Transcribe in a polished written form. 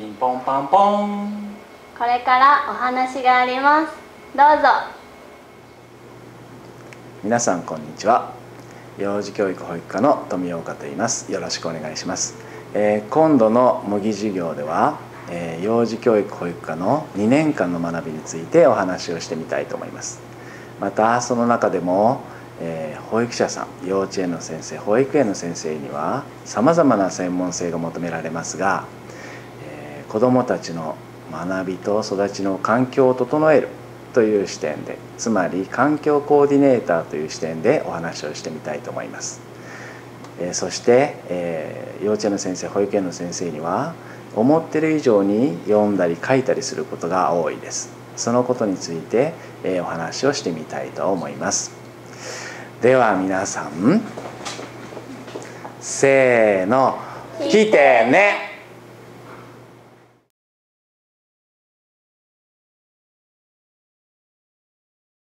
ピンポンパンポン。これからお話があります。どうぞ。皆さんこんにちは。幼児教育保育課の富岡と言います。よろしくお願いします。今度の模擬授業では、幼児教育保育課の2年間の学びについてお話をしてみたいと思います。またその中でも保育者さん、幼稚園の先生、保育園の先生にはさまざまな専門性が求められますが、子どもたちの学びと育ちの環境を整えるという視点で、つまり環境コーディネーターという視点でお話をしてみたいと思います。そして、幼稚園の先生、保育園の先生には思ってる以上に読んだり書いたりすることが多いです。そのことについて、お話をしてみたいと思います。では皆さん、せーの、来てね。